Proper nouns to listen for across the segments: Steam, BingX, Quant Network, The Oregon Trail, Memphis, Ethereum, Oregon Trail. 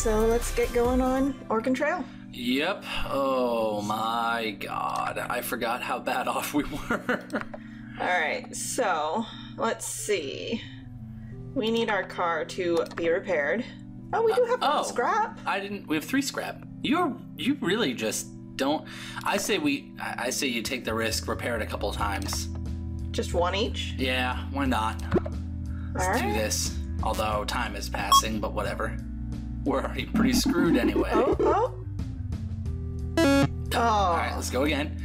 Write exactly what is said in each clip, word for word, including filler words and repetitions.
So let's get going on Oregon Trail. Yep. Oh my god. I forgot how bad off we were. Alright, so let's see. We need our car to be repaired. Oh, we do have uh, oh, scrap. I didn't. We have three scrap. You're you really just don't. I say we. I say you take the risk, repair it a couple times. Just one each. Yeah, why not? Let's All right. do this. Although time is passing, but whatever. We're already pretty screwed anyway. Oh, oh. oh. All right, let's go again.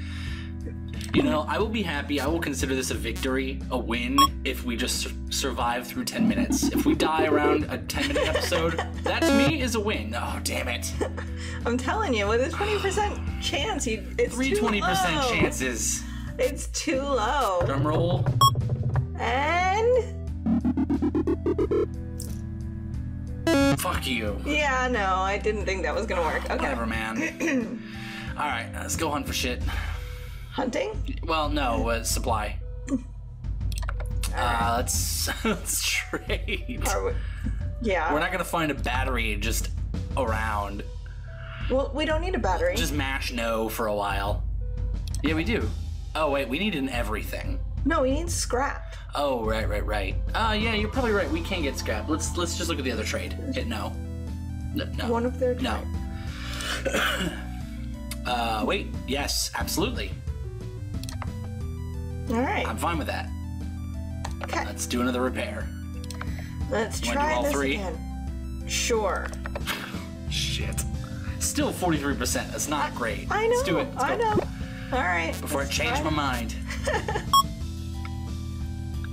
You know, I will be happy. I will consider this a victory, a win, if we just su survive through ten minutes. If we die around a ten minute episode, that to me is a win. Oh, damn it. I'm telling you, with a twenty percent chance, you, it's three too low. twenty percent chances. It's too low. Drum roll. And. Fuck you. Yeah, no, I didn't think that was going to work. Okay. Whatever, man. All right, let's go hunt for shit. Hunting? Well, no, uh, supply. All right. uh, let's, let's trade. Are we, yeah. We're not going to find a battery just around. Well, we don't need a battery. Just mash no for a while. Yeah, we do. Oh, wait, we need an everything. No, we need scrap. Oh, right, right, right. Uh, yeah, you're probably right. We can get scrap. Let's let's just look at the other trade. Hit no. No. no. One of their No. uh, wait, yes, absolutely. All right. I'm fine with that. Okay. Let's do another repair. Let's you try do all this three? again. Sure. Shit. Still forty-three percent. That's not I, great. I know. Let's do it. Let's I go. know. All right. Before I change my mind.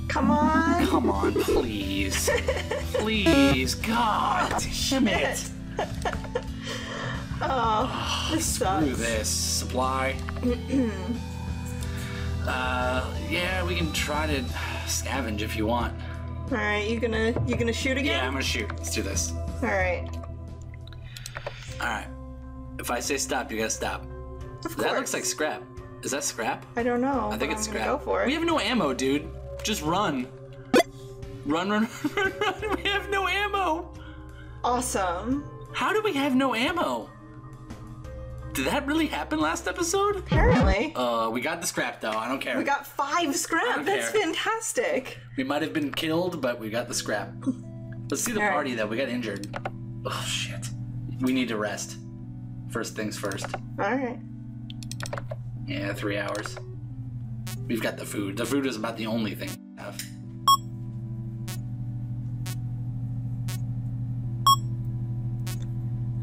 Come on. Come on, please. please. God damn it. oh, this sucks. Screw this. Supply. Uh, yeah, we can try to scavenge if you want. All right, you gonna you gonna shoot again? Yeah, I'm gonna shoot. Let's do this. All right. All right. If I say stop, you gotta stop. Of course. That looks like scrap. Is that scrap? I don't know. I think it's scrap. Go for it. We have no ammo, dude. Just run. Run, run, run, run. We have no ammo. Awesome. How do we have no ammo? Did that really happen last episode? Apparently. Uh, we got the scrap, though. I don't care. We got five scrap. That's care. fantastic. We might have been killed, but we got the scrap. Let's see the All party, right. though. We got injured. Oh, shit. We need to rest. First things first. All right. Yeah, three hours. We've got the food. The food is about the only thing we have.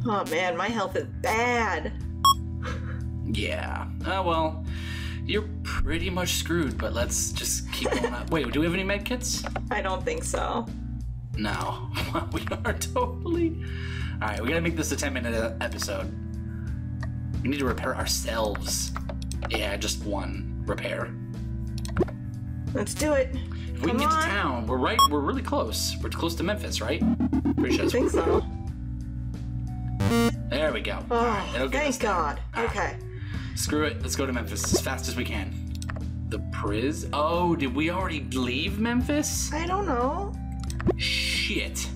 Oh, man. My health is bad. Yeah. Oh, well, you're pretty much screwed, but let's just keep going up. Wait, do we have any med kits? I don't think so. No. we are totally... All right, we gotta make this a ten minute episode. We need to repair ourselves. Yeah, just one repair. Let's do it. If we can get to town, we're right, we're really close. We're close to Memphis, right? Pretty sure I think so. There we go. Oh, thank God. Okay. Screw it. Let's go to Memphis as fast as we can. The priz? Oh, did we already leave Memphis? I don't know. Shit.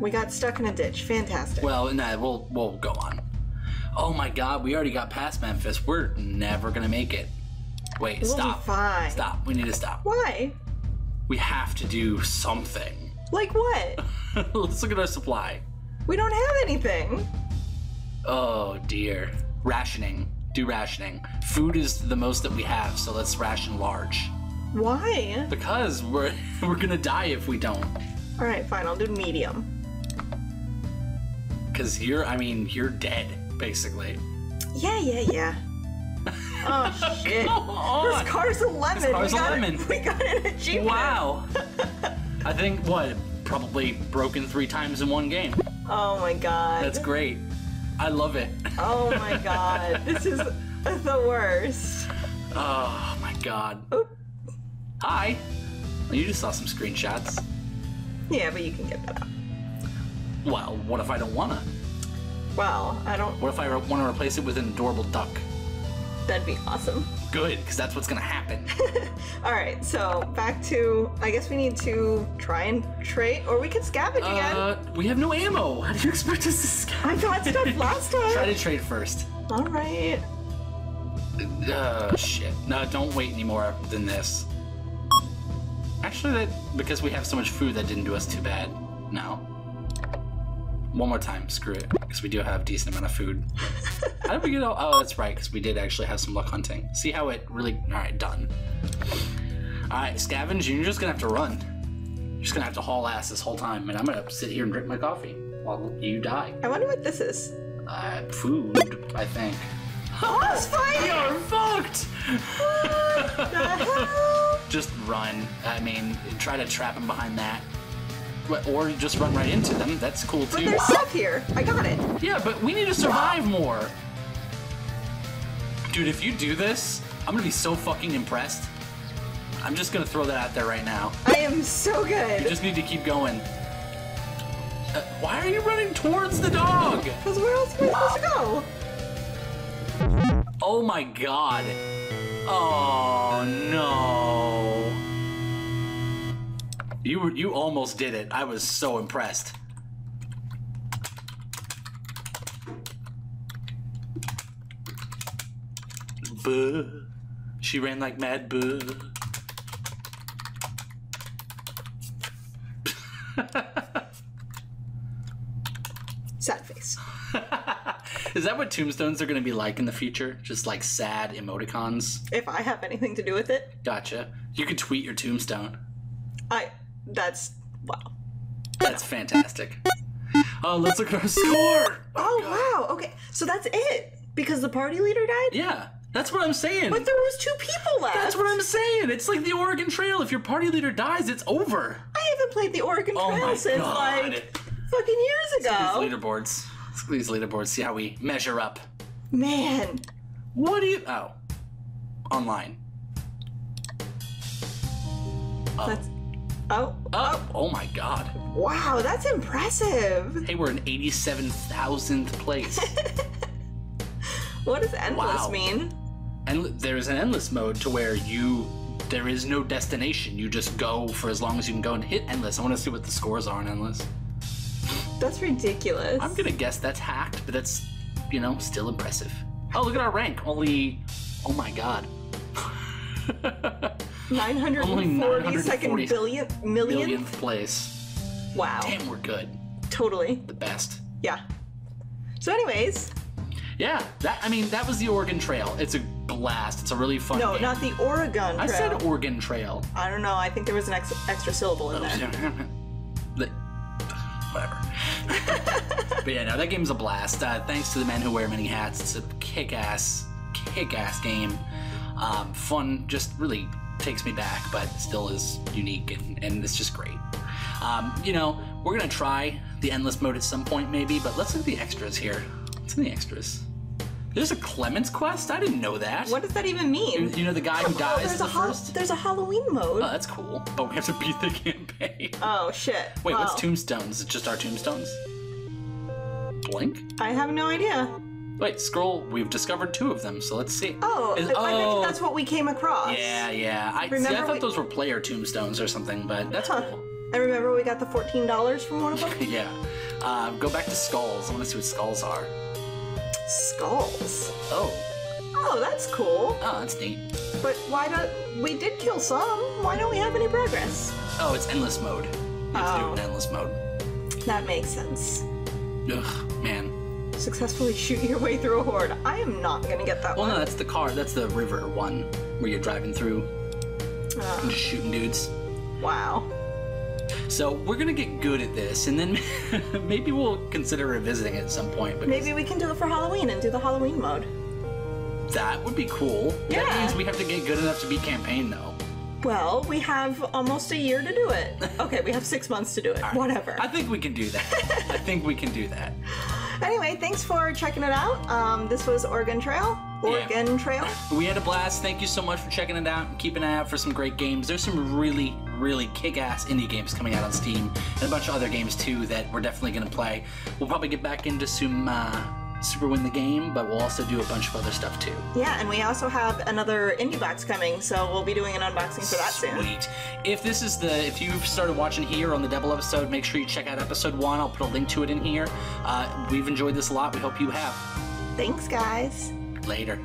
We got stuck in a ditch. Fantastic. Well, no, we'll we'll go on. Oh my God, we already got past Memphis. We're never gonna make it. Wait, we'll stop. Be fine. Stop. We need to stop. Why? We have to do something. Like what? Let's look at our supply. We don't have anything. Oh dear. Rationing. Do rationing. Food is the most that we have, so let's ration large. Why? Because we're we're gonna die if we don't. All right, fine. I'll do medium. Cause you're, I mean, you're dead basically. Yeah, yeah, yeah. Oh shit! Come on. This car's a lemon. This car's we got a lemon. A, we got an achievement. Wow. I think what probably broken three times in one game. Oh my God. That's great. I love it. Oh my God. This is the worst. Oh my God. Oop. Hi. Well, you just saw some screenshots. Yeah, but you can get that up. Well, what if I don't wanna? Well, I don't... What if I want to replace it with an adorable duck? That'd be awesome. Good, because that's what's gonna happen. All right, so back to, I guess we need to try and trade, or we could scavenge uh, again. We have no ammo. How do you expect us to scavenge? I got stuff last time. Try to trade first. All right. Uh, shit. No, don't wait any more than this. Actually, that because we have so much food, that didn't do us too bad. No. One more time, screw it, because we do have a decent amount of food. How did we get all? Oh, that's right, because we did actually have some luck hunting. See how it really? All right, done. All right, scavenge. You're just gonna have to run. You're just gonna have to haul ass this whole time, and I'm gonna sit here and drink my coffee while you die. I wonder what this is. Uh, food, I think. Boss fight! You're fucked. What the hell? Just run. I mean, try to trap him behind that. Or just run right into them. That's cool too. But there's stuff here. I got it. Yeah, but we need to survive more. Dude, if you do this, I'm gonna be so fucking impressed. I'm just gonna throw that out there right now. I am so good. You just need to keep going. Uh, why are you running towards the dog? Because where else are we supposed to go? Oh my god. Oh no. You were, you almost did it. I was so impressed. Buh. She ran like mad. Buh. Sad face. Is that what tombstones are going to be like in the future? Just like sad emoticons? If I have anything to do with it. Gotcha. You could tweet your tombstone. I... That's wow. That's fantastic. Oh, uh, let's look at our score. Oh, oh wow. Okay, so that's it because the party leader died. Yeah, that's what I'm saying. But there was two people left. That's what I'm saying. It's like the Oregon Trail. If your party leader dies, it's over. I haven't played the Oregon Trail oh my since God. like fucking years ago. Let's look at these leaderboards. Let's look at these leaderboards. See how we measure up. Man, what do you? Oh, online. Oh. That's Oh, oh, oh my god. Wow, that's impressive. Hey, we're in eighty-seven thousandth place. What does endless wow. mean? And there's an endless mode to where you, there is no destination. You just go for as long as you can go and hit endless. I want to see what the scores are on endless. That's ridiculous. I'm going to guess that's hacked, but that's, you know, still impressive. Oh, look at our rank. Only, oh my god. nine hundred forty-second billionth, millionth? millionth place. Wow. Damn, we're good. Totally. The best. Yeah. So anyways. Yeah, that I mean, that was the Oregon Trail. It's a blast. It's a really fun No, game. Not the Oregon Trail. I said Oregon Trail. I don't know. I think there was an ex extra syllable in there. Whatever. But yeah, no, that game's a blast. Uh, thanks to the men who wear many hats. It's a kick-ass, kick-ass game. Um, fun, just really... takes me back, but still is unique, and, and it's just great. Um, you know, we're gonna try the endless mode at some point maybe, but let's look at the extras here. What's in the extras? There's a Clements quest? I didn't know that. What does that even mean? You, you know, the guy who dies oh, there's the a first? There's a Halloween mode. Oh, that's cool. But we have to beat the campaign. Oh, shit. Wait, wow. What's tombstones? It's just our tombstones? Blink? I have no idea. Wait, scroll. We've discovered two of them, so let's see. Oh, Is, I, oh. I imagine that's what we came across. Yeah, yeah. I, see, I thought we... those were player tombstones or something, but that's huh. cool. I remember we got the fourteen dollars from one of them. Yeah. Uh, go back to skulls. I want to see what skulls are. Skulls? Oh. Oh, that's cool. Oh, that's neat. But why don't... We did kill some. Why don't we have any progress? Oh, it's endless mode. You have oh. to do it in endless mode. That makes sense. Ugh, man. Successfully shoot your way through a horde. I am not gonna get that well, one. Well, no, that's the car. That's the river one where you're driving through uh, and just shooting dudes. Wow. So we're gonna get good at this, and then maybe we'll consider revisiting it at some point. Maybe we can do it for Halloween and do the Halloween mode. That would be cool. Yeah. That means we have to get good enough to beat campaign, though. Well, we have almost a year to do it. Okay, we have six months to do it. Right. Whatever. I think we can do that. I think we can do that. Anyway, thanks for checking it out. Um, this was Oregon Trail. Oregon yeah. Trail. We had a blast. Thank you so much for checking it out and keeping an eye out for some great games. There's some really, really kick-ass indie games coming out on Steam and a bunch of other games, too, that we're definitely going to play. We'll probably get back into some... Uh, Super Win the Game, but we'll also do a bunch of other stuff too. Yeah, and we also have another indie box coming, so we'll be doing an unboxing for that soon. Sweet. If this is the, if you've started watching here on the Double episode, make sure you check out episode one. I'll put a link to it in here. Uh, we've enjoyed this a lot. We hope you have. Thanks, guys. Later.